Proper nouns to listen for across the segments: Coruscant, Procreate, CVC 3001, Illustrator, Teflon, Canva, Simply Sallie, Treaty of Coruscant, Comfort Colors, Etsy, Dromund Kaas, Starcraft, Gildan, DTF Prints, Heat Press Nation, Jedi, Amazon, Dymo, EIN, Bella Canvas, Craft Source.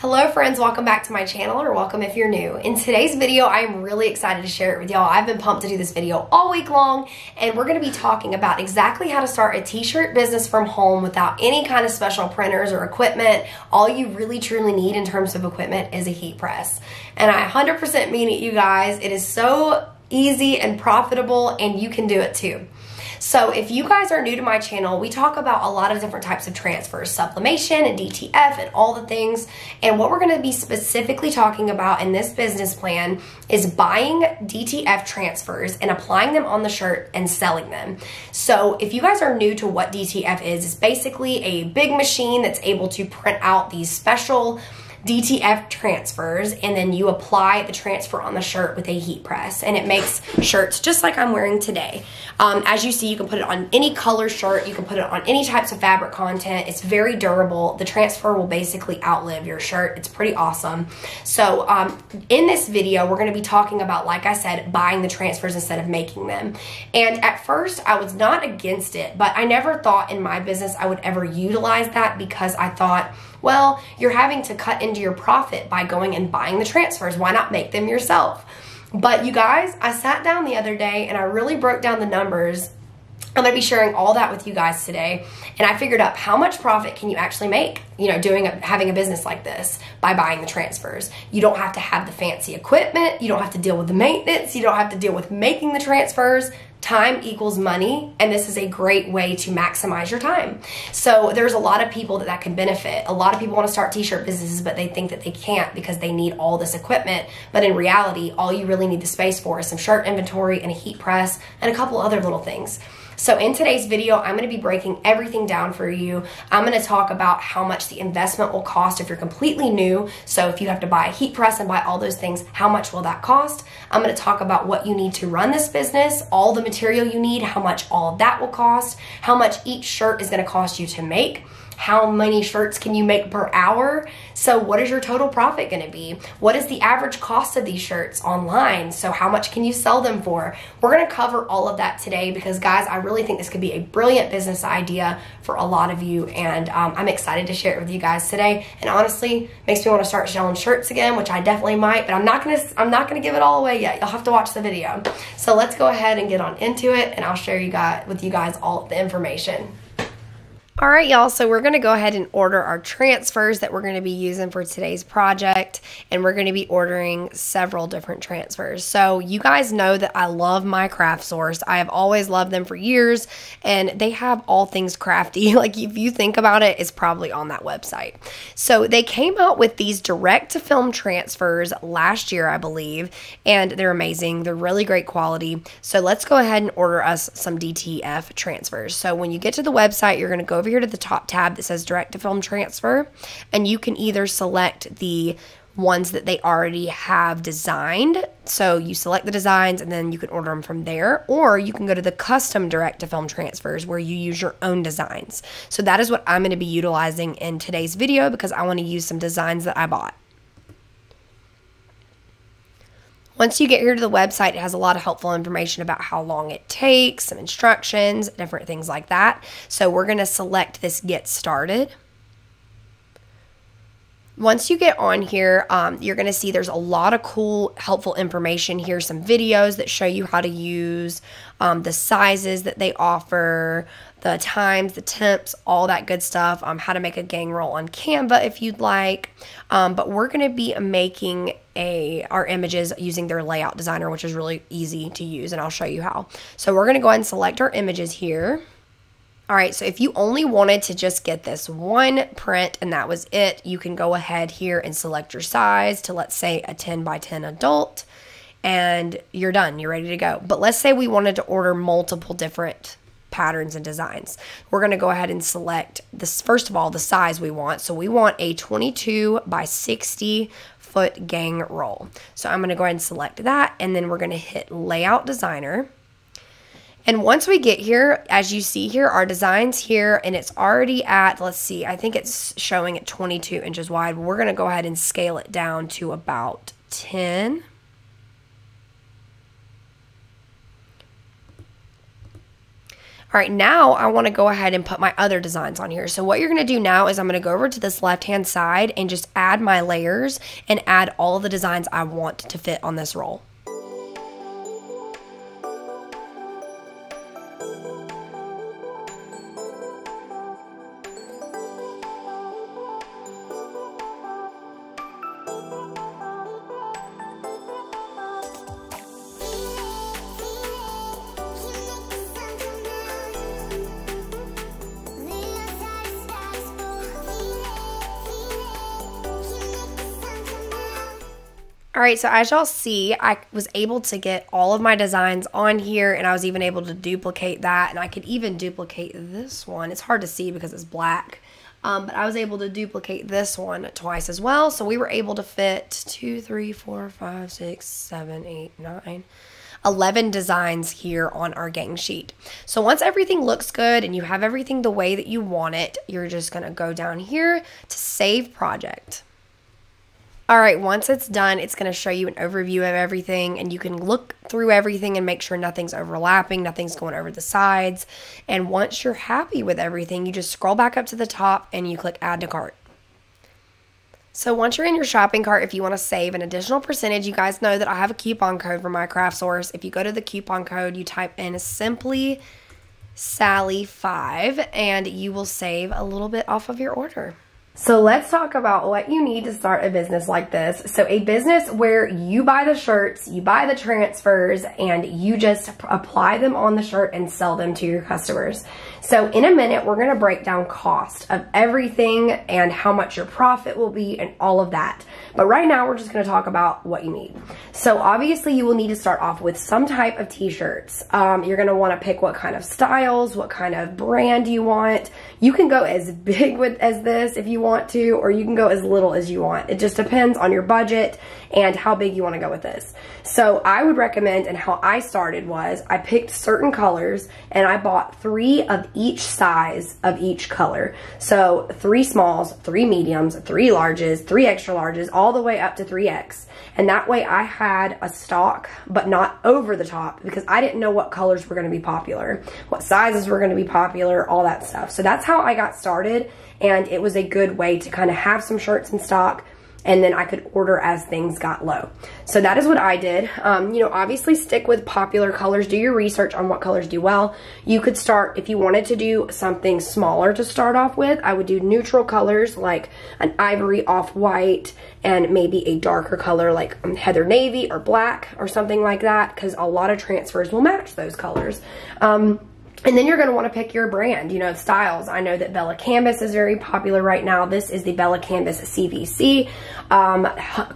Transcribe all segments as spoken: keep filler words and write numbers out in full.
Hello friends, welcome back to my channel, or welcome if you're new. In today's video, I am really excited to share it with y'all. I've been pumped to do this video all week long, and we're gonna be talking about exactly how to start a t-shirt business from home without any kind of special printers or equipment. All you really truly need in terms of equipment is a heat press. And I one hundred percent mean it, you guys. It is so easy and profitable, and you can do it too. So if you guys are new to my channel, we talk about a lot of different types of transfers, sublimation and D T F and all the things. And what we're going to be specifically talking about in this business plan is buying D T F transfers and applying them on the shirt and selling them. So if you guys are new to what D T F is, it's basically a big machine that's able to print out these special D T F transfers, and then you apply the transfer on the shirt with a heat press, and it makes shirts just like I'm wearing today. Um, as you see, you can put it on any color shirt, you can put it on any types of fabric content. It's very durable. The transfer will basically outlive your shirt. It's pretty awesome. So um, in this video, we're going to be talking about, like I said, buying the transfers instead of making them. And at first I was not against it, but I never thought in my business I would ever utilize that, because I thought, well, you're having to cut into your profit by going and buying the transfers. Why not make them yourself? But you guys, I sat down the other day and I really broke down the numbers. I'm going to be sharing all that with you guys today. And I figured out how much profit can you actually make, you know, doing a, having a business like this by buying the transfers. You don't have to have the fancy equipment. You don't have to deal with the maintenance. You don't have to deal with making the transfers. Time equals money, and this is a great way to maximize your time. So there's a lot of people that that can benefit. A lot of people want to start t-shirt businesses, but they think that they can't because they need all this equipment. But in reality, all you really need the space for is some shirt inventory and a heat press and a couple other little things. So in today's video, I'm going to be breaking everything down for you. I'm going to talk about how much the investment will cost if you're completely new. So if you have to buy a heat press and buy all those things, how much will that cost? I'm going to talk about what you need to run this business, all the material you need, how much all of that will cost, how much each shirt is going to cost you to make. How many shirts can you make per hour? So what is your total profit going to be? What is the average cost of these shirts online? So how much can you sell them for? We're going to cover all of that today because, guys, I really think this could be a brilliant business idea for a lot of you, and um, I'm excited to share it with you guys today. And honestly, makes me want to start selling shirts again, which I definitely might, but I'm not going to I'm not going to give it all away yet. You'll have to watch the video. So let's go ahead and get on into it, and I'll share you guys with you guys all of the information. All right, y'all, so we're gonna go ahead and order our transfers that we're gonna be using for today's project, and we're gonna be ordering several different transfers. So you guys know that I love my Craft Source. I have always loved them for years, and they have all things crafty. Like, if you think about it, it's probably on that website. So they came out with these direct-to-film transfers last year, I believe, and they're amazing. They're really great quality. So let's go ahead and order us some D T F transfers. So when you get to the website, you're gonna go over here to the top tab that says direct to film transfer, and you can either select the ones that they already have designed, so you select the designs and then you can order them from there, or you can go to the custom direct to film transfers where you use your own designs. So that is what I'm going to be utilizing in today's video, because I want to use some designs that I bought. Once you get here to the website, it has a lot of helpful information about how long it takes, some instructions, different things like that. So we're going to select this Get Started. Once you get on here, um, you're going to see there's a lot of cool, helpful information here. Some videos that show you how to use um, the sizes that they offer, the times, the temps, all that good stuff, um, how to make a gang roll on Canva if you'd like. Um, but we're going to be making a, our images using their layout designer, which is really easy to use, and I'll show you how. So we're going to go ahead and select our images here. All right, so if you only wanted to just get this one print and that was it, you can go ahead here and select your size to, let's say, a ten by ten adult, and you're done. You're ready to go. But let's say we wanted to order multiple different patterns and designs. We're going to go ahead and select this, first of all, the size we want. So we want a twenty-two by sixty foot gang roll. So I'm going to go ahead and select that, and then we're going to hit Layout Designer. And once we get here, as you see here, our design's here, and it's already at, let's see, I think it's showing at twenty-two inches wide. We're going to go ahead and scale it down to about ten. All right, now I want to go ahead and put my other designs on here. So what you're going to do now is I'm going to go over to this left-hand side and just add my layers and add all the designs I want to fit on this roll. All right, so as y'all see, I was able to get all of my designs on here, and I was even able to duplicate that, and I could even duplicate this one. It's hard to see because it's black, um, but I was able to duplicate this one twice as well. So we were able to fit two, three, four, five, six, seven, eight, nine, eleven designs here on our gang sheet. So once everything looks good and you have everything the way that you want it, you're just gonna go down here to Save Project. All right, once it's done, it's going to show you an overview of everything, and you can look through everything and make sure nothing's overlapping, nothing's going over the sides. And once you're happy with everything, you just scroll back up to the top and you click Add to Cart. So once you're in your shopping cart, if you want to save an additional percentage, you guys know that I have a coupon code for my Craft Source. If you go to the coupon code, you type in Simply Sallie five, and you will save a little bit off of your order. So let's talk about what you need to start a business like this. So a business where you buy the shirts, you buy the transfers, and you just apply them on the shirt and sell them to your customers. So in a minute, we're gonna break down cost of everything and how much your profit will be and all of that. But right now, we're just gonna talk about what you need. So obviously, you will need to start off with some type of t-shirts. Um, you're gonna wanna pick what kind of styles, what kind of brand you want. You can go as big with as this if you want. want to, or you can go as little as you want. It just depends on your budget and how big you want to go with this. So I would recommend, and how I started was I picked certain colors and I bought three of each size of each color. So three smalls, three mediums, three larges, three extra larges, all the way up to three X. And that way I had a stock, but not over the top, because I didn't know what colors were going to be popular, what sizes were going to be popular, all that stuff. So that's how I got started. And it was a good way to kind of have some shirts in stock, and then I could order as things got low. So that is what I did. Um, you know, obviously stick with popular colors. Do your research on what colors do well. You could start, if you wanted to do something smaller to start off with, I would do neutral colors like an ivory off-white and maybe a darker color like heather navy or black or something like that, because a lot of transfers will match those colors. Um, And then you're going to want to pick your brand, you know, styles. I know that Bella Canvas is very popular right now. This is the Bella Canvas C V C. Um,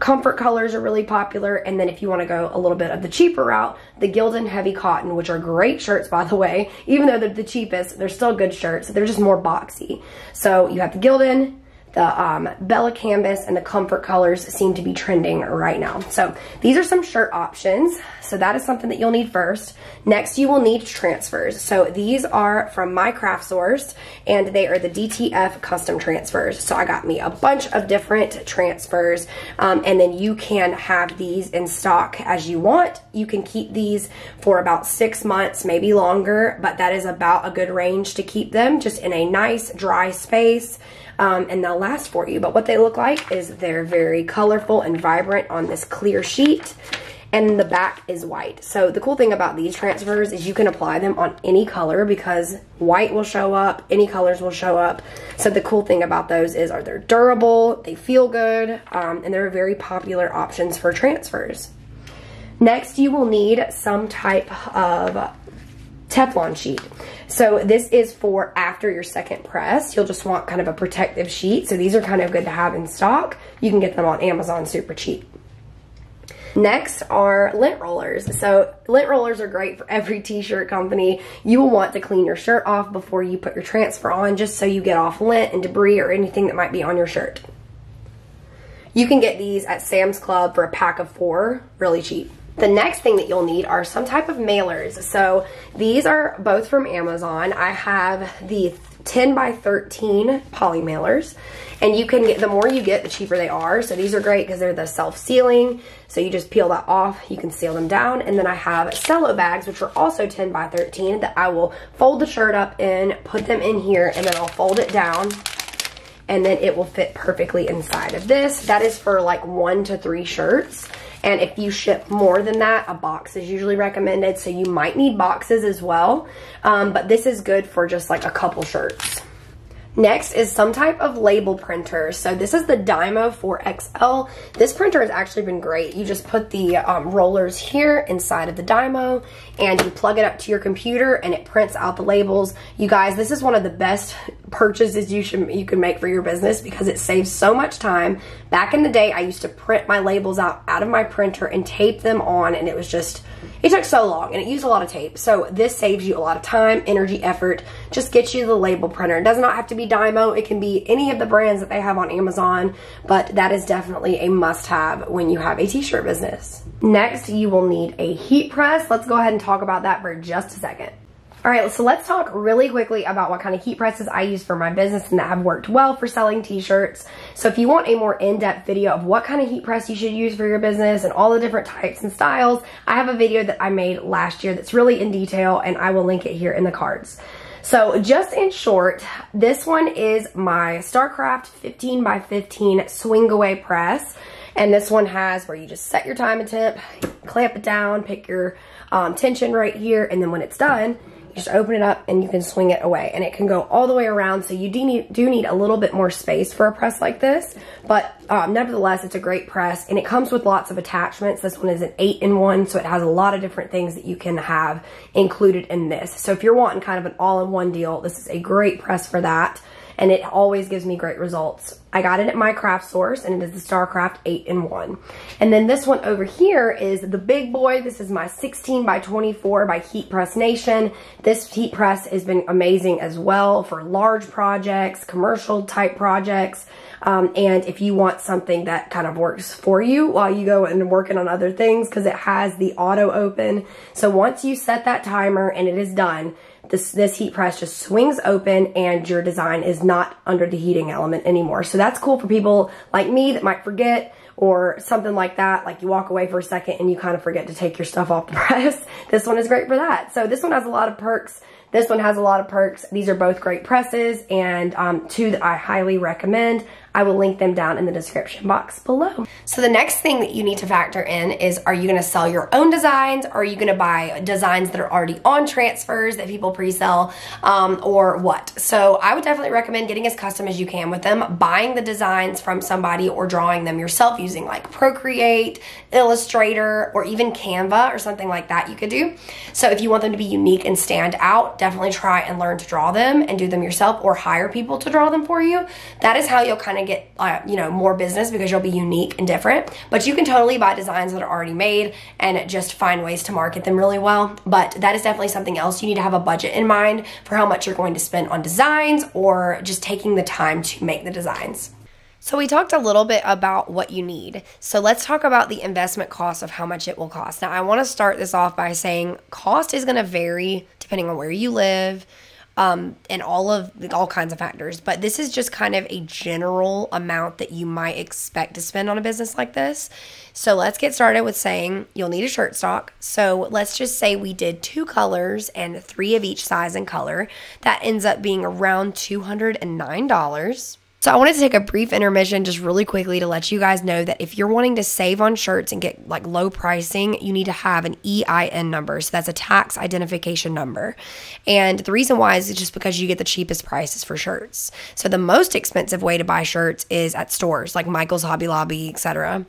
Comfort Colors are really popular. And then if you want to go a little bit of the cheaper route, the Gildan Heavy Cotton, which are great shirts, by the way. Even though they're the cheapest, they're still good shirts. They're just more boxy. So you have the Gildan, the um, Bella Canvas, and the Comfort Colors seem to be trending right now. So these are some shirt options. So that is something that you'll need first. Next, you will need transfers. So these are from my Craft Source, and they are the D T F custom transfers. So I got me a bunch of different transfers, um, and then you can have these in stock as you want. You can keep these for about six months, maybe longer, but that is about a good range to keep them just in a nice dry space. Um, and they'll last for you. But what they look like is they're very colorful and vibrant on this clear sheet, and the back is white. So the cool thing about these transfers is you can apply them on any color, because white will show up, any colors will show up. So the cool thing about those is are they're durable, they feel good, um, and they're very popular options for transfers. Next, you will need some type of Teflon sheet. So this is for after your second press. You'll just want kind of a protective sheet. So these are kind of good to have in stock. You can get them on Amazon super cheap. Next are lint rollers. So lint rollers are great for every t-shirt company. You will want to clean your shirt off before you put your transfer on, just so you get off lint and debris or anything that might be on your shirt. You can get these at Sam's Club for a pack of four, really cheap. The next thing that you'll need are some type of mailers. So these are both from Amazon. I have the ten by thirteen poly mailers, and you can get, the more you get, the cheaper they are. So these are great because they're the self-sealing, so you just peel that off, you can seal them down. And then I have cello bags, which are also ten by thirteen, that I will fold the shirt up in, put them in here, and then I'll fold it down, and then it will fit perfectly inside of this. That is for like one to three shirts. And if you ship more than that, a box is usually recommended. So you might need boxes as well. Um, but this is good for just like a couple shirts. Next is some type of label printer. So this is the Dymo four X L. This printer has actually been great. You just put the um, rollers here inside of the Dymo, and you plug it up to your computer, and it prints out the labels. You guys, this is one of the best purchases you should you can make for your business because it saves so much time. Back in the day, I used to print my labels out out of my printer and tape them on, and it was just, it took so long, and it used a lot of tape. So this saves you a lot of time, energy, effort. Just get you the label printer. It does not have to be Dymo. It can be any of the brands that they have on Amazon, but that is definitely a must-have when you have a t-shirt business. Next, you will need a heat press. Let's go ahead and talk about that for just a second. All right, so let's talk really quickly about what kind of heat presses I use for my business and that have worked well for selling t-shirts. So if you want a more in-depth video of what kind of heat press you should use for your business and all the different types and styles, I have a video that I made last year that's really in detail, and I will link it here in the cards. So just in short, this one is my Starcraft fifteen by fifteen swing away press. And this one has where you just set your time and temp, clamp it down, pick your um, tension right here, and then when it's done, you just open it up and you can swing it away. And it can go all the way around, so you do need, do need a little bit more space for a press like this. But um, nevertheless, it's a great press, and it comes with lots of attachments. This one is an eight in one, so it has a lot of different things that you can have included in this. So if you're wanting kind of an all-in-one deal, this is a great press for that. And it always gives me great results. I got it at my Craft Source, and it is the Starcraft eight in one. And then this one over here is the big boy. This is my sixteen by twenty-four by Heat Press Nation. This heat press has been amazing as well for large projects, commercial type projects. Um, and if you want something that kind of works for you while you go and working on other things, because it has the auto open. So once you set that timer and it is done, This, this heat press just swings open and your design is not under the heating element anymore. So that's cool for people like me that might forget or something like that. Like you walk away for a second and you kind of forget to take your stuff off the press. This one is great for that. So this one has a lot of perks. This one has a lot of perks. These are both great presses, and um, two that I highly recommend. I will link them down in the description box below. So the next thing that you need to factor in is, are you gonna sell your own designs? Or are you gonna buy designs that are already on transfers that people pre-sell, um, or what? So I would definitely recommend getting as custom as you can with them, buying the designs from somebody or drawing them yourself using like Procreate, Illustrator, or even Canva or something like that you could do. So if you want them to be unique and stand out, definitely try and learn to draw them and do them yourself, or hire people to draw them for you. That is how you'll kind of get uh, you know, more business, because you'll be unique and different. But you can totally buy designs that are already made and just find ways to market them really well. But that is definitely something else. You need to have a budget in mind for how much you're going to spend on designs or just taking the time to make the designs. So we talked a little bit about what you need. So let's talk about the investment cost of how much it will cost. Now, I want to start this off by saying cost is going to vary depending on where you live, um, and all of all kinds of factors. But this is just kind of a general amount that you might expect to spend on a business like this. So let's get started with saying you'll need a shirt stock. So let's just say we did two colors and three of each size and color. That ends up being around two hundred nine dollars. So I wanted to take a brief intermission just really quickly to let you guys know that if you're wanting to save on shirts and get like low pricing, you need to have an E I N number. So that's a tax identification number. And the reason why is just because you get the cheapest prices for shirts. So the most expensive way to buy shirts is at stores like Michael's, Hobby Lobby, et cetera.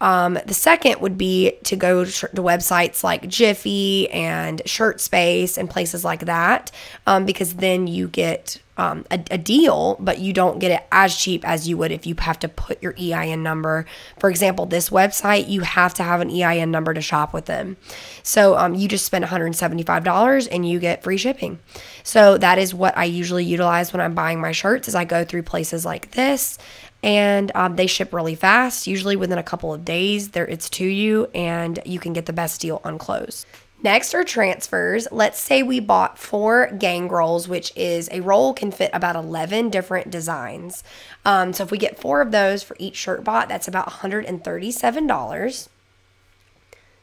Um, the second would be to go to websites like Jiffy and Shirt Space and places like that, um, because then you get um, a, a deal, but you don't get it as cheap as you would if you have to put your E I N number. For example, this website, you have to have an E I N number to shop with them. So um, you just spend one hundred seventy-five dollars and you get free shipping. So that is what I usually utilize when I'm buying my shirts, is I go through places like this. And um, they ship really fast, usually within a couple of days. There, it's to you, and you can get the best deal on clothes. Next are transfers. Let's say we bought four gang rolls, which is a roll can fit about eleven different designs. Um, so if we get four of those for each shirt bought, that's about one hundred thirty-seven dollars.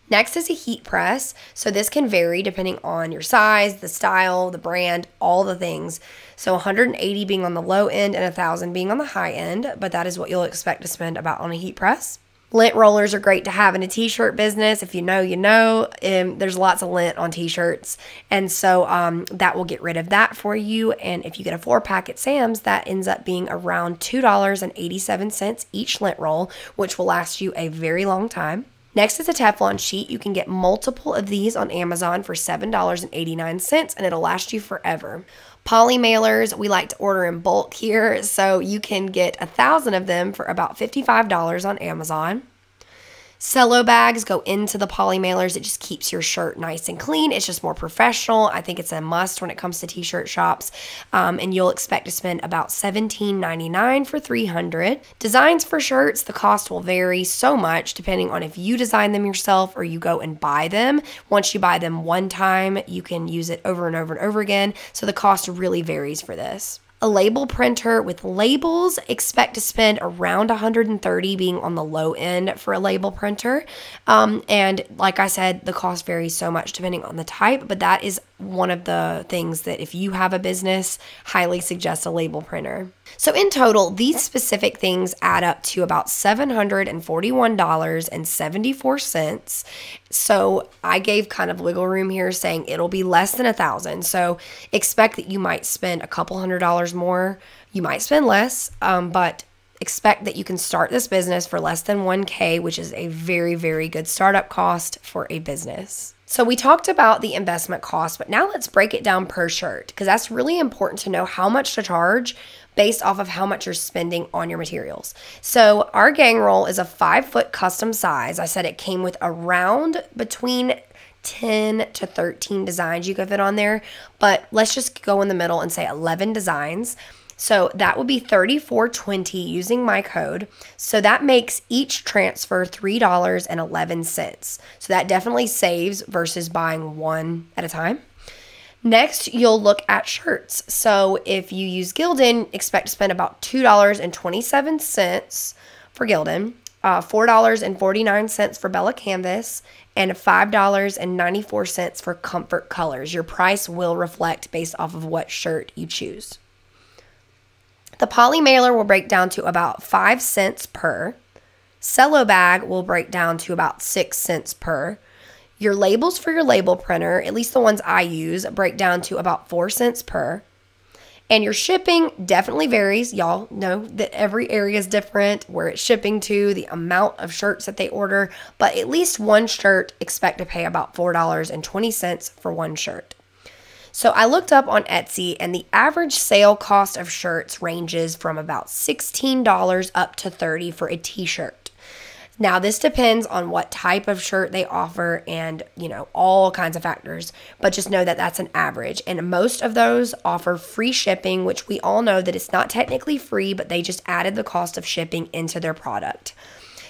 Next is a heat press. So this can vary depending on your size, the style, the brand, all the things. So one hundred eighty being on the low end and one thousand being on the high end, but that is what you'll expect to spend about on a heat press. Lint rollers are great to have in a t-shirt business. If you know, you know. Um, there's lots of lint on t-shirts. And so um, that will get rid of that for you. And if you get a four pack at Sam's, that ends up being around two dollars and eighty-seven cents each lint roll, which will last you a very long time. Next is a Teflon sheet. You can get multiple of these on Amazon for seven dollars and eighty-nine cents, and it'll last you forever. Poly mailers, we like to order in bulk here, so you can get a thousand of them for about fifty-five dollars on Amazon. Cello bags go into the poly mailers. It just keeps your shirt nice and clean. It's just more professional. I think it's a must when it comes to t-shirt shops. Um, and you'll expect to spend about seventeen ninety-nine for three hundred. Designs for shirts, the cost will vary so much depending on if you design them yourself or you go and buy them. Once you buy them one time, you can use it over and over and over again. So the cost really varies for this. A label printer with labels, expect to spend around one hundred thirty dollars being on the low end for a label printer. Um, and like I said, the cost varies so much depending on the type, but that is one of the things that if you have a business, highly suggest a label printer. So in total, these specific things add up to about seven hundred forty-one dollars and seventy-four cents. So I gave kind of wiggle room here saying it'll be less than a thousand. So expect that you might spend a couple hundred dollars more. You might spend less, um, but expect that you can start this business for less than one K, which is a very, very good startup cost for a business. So we talked about the investment cost, but now let's break it down per shirt, because that's really important to know how much to charge based off of how much you're spending on your materials. So our gang roll is a five foot custom size. I said it came with around between ten to thirteen designs you could fit on there, but let's just go in the middle and say eleven designs. So that would be thirty-four twenty using my code. So that makes each transfer three dollars and eleven cents. So that definitely saves versus buying one at a time. Next, you'll look at shirts. So if you use Gildan, expect to spend about two dollars and twenty-seven cents for Gildan, uh, four dollars and forty-nine cents for Bella Canvas, and five dollars and ninety-four cents for Comfort Colors. Your price will reflect based off of what shirt you choose. The poly mailer will break down to about five cents per. Cello bag will break down to about six cents per. Your labels for your label printer, at least the ones I use, break down to about four cents per. And your shipping definitely varies. Y'all know that every area is different, where it's shipping to, the amount of shirts that they order, but at least one shirt, expect to pay about four dollars and twenty cents for one shirt. So I looked up on Etsy, and the average sale cost of shirts ranges from about sixteen dollars up to thirty dollars for a t-shirt. Now this depends on what type of shirt they offer and, you know, all kinds of factors, but just know that that's an average. And most of those offer free shipping, which we all know that it's not technically free, but they just added the cost of shipping into their product.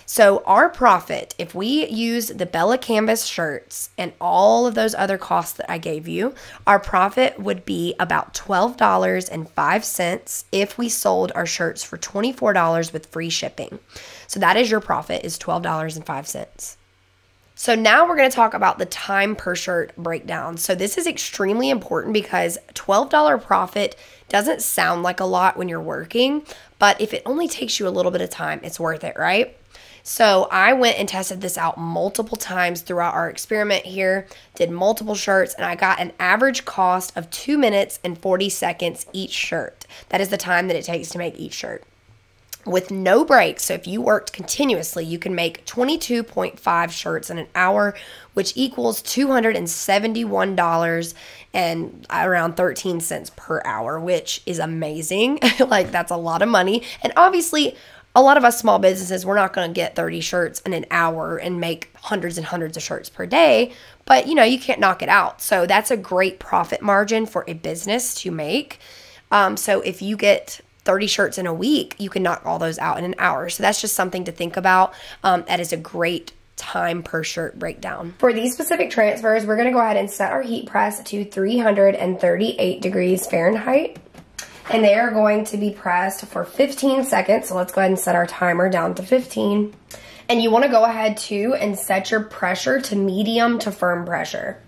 So our profit, if we use the Bella Canvas shirts and all of those other costs that I gave you, our profit would be about twelve dollars and five cents if we sold our shirts for twenty-four dollars with free shipping. So that is your profit, is twelve dollars and five cents. So now we're going to talk about the time per shirt breakdown. So this is extremely important because twelve dollar profit doesn't sound like a lot when you're working, but if it only takes you a little bit of time, it's worth it, right? So I went and tested this out multiple times throughout our experiment here, did multiple shirts, and I got an average cost of two minutes and forty seconds each shirt. That is the time that it takes to make each shirt. With no breaks, so if you worked continuously, you can make twenty-two point five shirts in an hour, which equals two hundred seventy-one dollars and around thirteen cents per hour, which is amazing. Like, that's a lot of money. And obviously, a lot of us small businesses, we're not going to get thirty shirts in an hour and make hundreds and hundreds of shirts per day, but you know, you can't knock it out. So that's a great profit margin for a business to make. Um, so if you get thirty shirts in a week, you can knock all those out in an hour. So that's just something to think about. Um, that is a great time per shirt breakdown. For these specific transfers, we're gonna go ahead and set our heat press to three hundred thirty-eight degrees Fahrenheit. And they are going to be pressed for fifteen seconds. So let's go ahead and set our timer down to fifteen. And you wanna go ahead too and set your pressure to medium to firm pressure.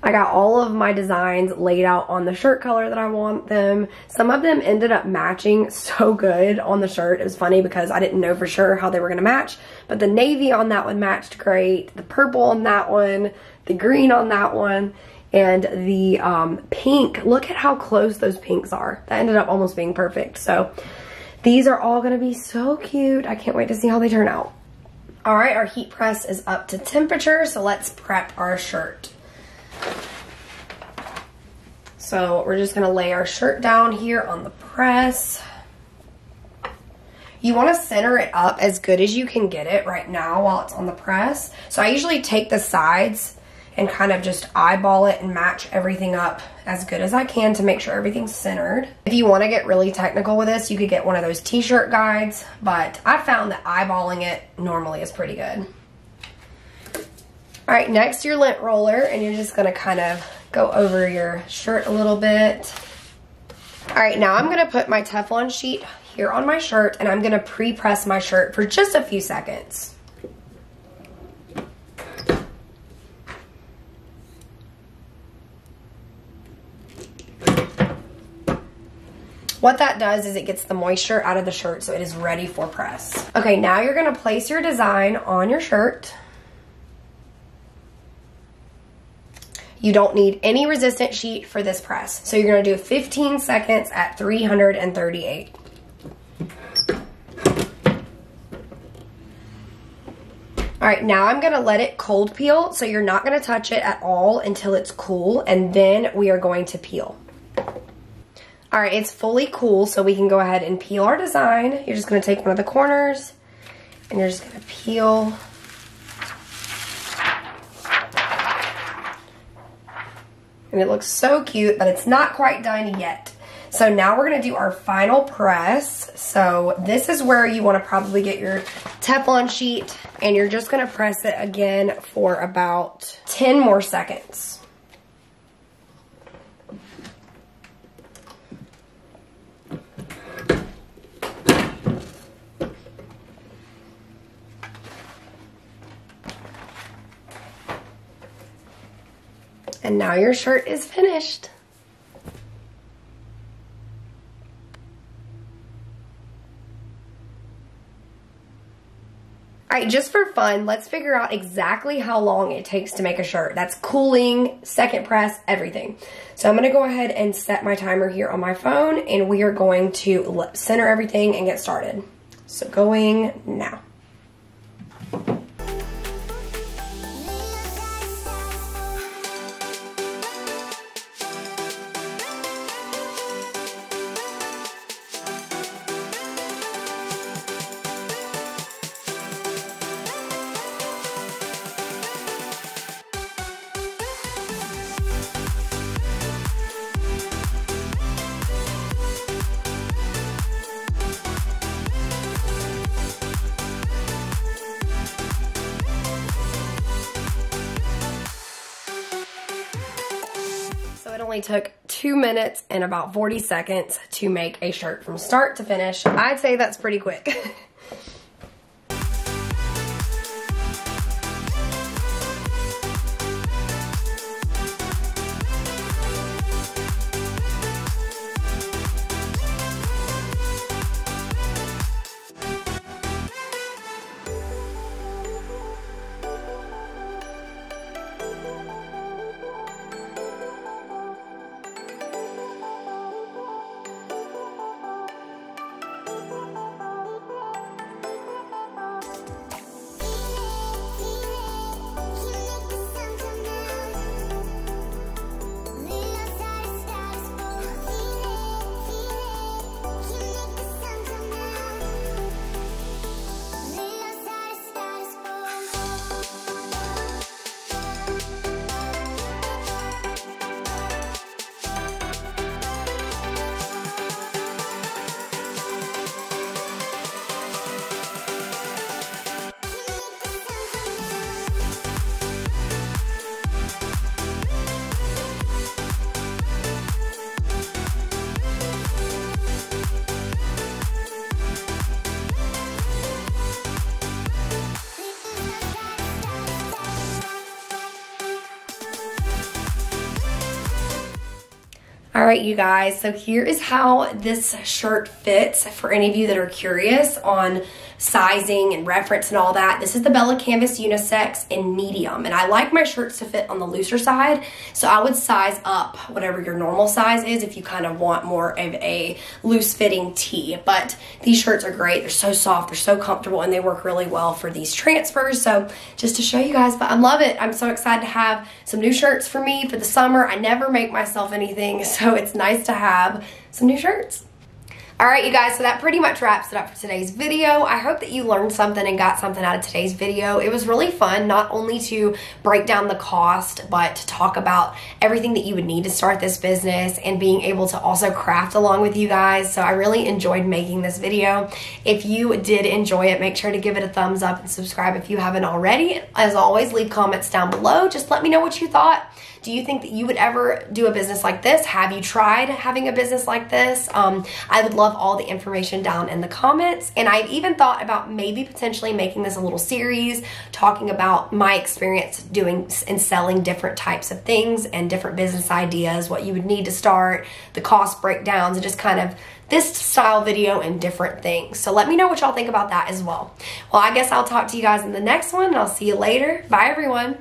I got all of my designs laid out on the shirt color that I want them. Some of them ended up matching so good on the shirt. It was funny because I didn't know for sure how they were gonna match, but the navy on that one matched great, the purple on that one, the green on that one, and the um, pink. Look at how close those pinks are. That ended up almost being perfect. So these are all gonna be so cute. I can't wait to see how they turn out. All right, our heat press is up to temperature, so let's prep our shirt. So we're just gonna lay our shirt down here on the press. You wanna center it up as good as you can get it right now while it's on the press. So I usually take the sides and kind of just eyeball it and match everything up as good as I can to make sure everything's centered. If you wanna get really technical with this, you could get one of those t-shirt guides, but I found that eyeballing it normally is pretty good. All right, next your lint roller, and you're just gonna kind of go over your shirt a little bit. All right, now I'm gonna put my Teflon sheet here on my shirt, and I'm gonna pre-press my shirt for just a few seconds. What that does is it gets the moisture out of the shirt, so it is ready for press. Okay, now you're gonna place your design on your shirt. You don't need any resistant sheet for this press. So you're gonna do fifteen seconds at three hundred thirty-eight. All right, now I'm gonna let it cold peel, so you're not gonna touch it at all until it's cool, and then we are going to peel. All right, it's fully cool, so we can go ahead and peel our design. You're just gonna take one of the corners, and you're just gonna peel. And it looks so cute, but it's not quite done yet. So now we're gonna do our final press. So this is where you wanna probably get your Teflon sheet, and you're just gonna press it again for about ten more seconds. And now your shirt is finished. All right, just for fun, let's figure out exactly how long it takes to make a shirt. That's cooling, second press, everything. So I'm gonna go ahead and set my timer here on my phone, and we are going to center everything and get started. So going now. Only took two minutes and about forty seconds to make a shirt from start to finish. I'd say that's pretty quick. All right, you guys, so here is how this shirt fits for any of you that are curious on sizing and reference and all that. This is the Bella Canvas unisex in medium, and I like my shirts to fit on the looser side, so I would size up whatever your normal size is if you kind of want more of a loose-fitting tee. But these shirts are great. They're so soft, they're so comfortable, and they work really well for these transfers, so just to show you guys. But I love it. I'm so excited to have some new shirts for me for the summer. I never make myself anything, so So it's nice to have some new shirts. All right, you guys, so that pretty much wraps it up for today's video. I hope that you learned something and got something out of today's video. It was really fun, not only to break down the cost, but to talk about everything that you would need to start this business and being able to also craft along with you guys. So I really enjoyed making this video. If you did enjoy it, make sure to give it a thumbs up and subscribe if you haven't already. As always, leave comments down below. Just let me know what you thought. Do you think that you would ever do a business like this? Have you tried having a business like this? Um, I would love all the information down in the comments. And I've even thought about maybe potentially making this a little series, talking about my experience doing and selling different types of things and different business ideas, what you would need to start, the cost breakdowns, and just kind of this style video and different things. So let me know what y'all think about that as well. Well, I guess I'll talk to you guys in the next one, and I'll see you later. Bye, everyone.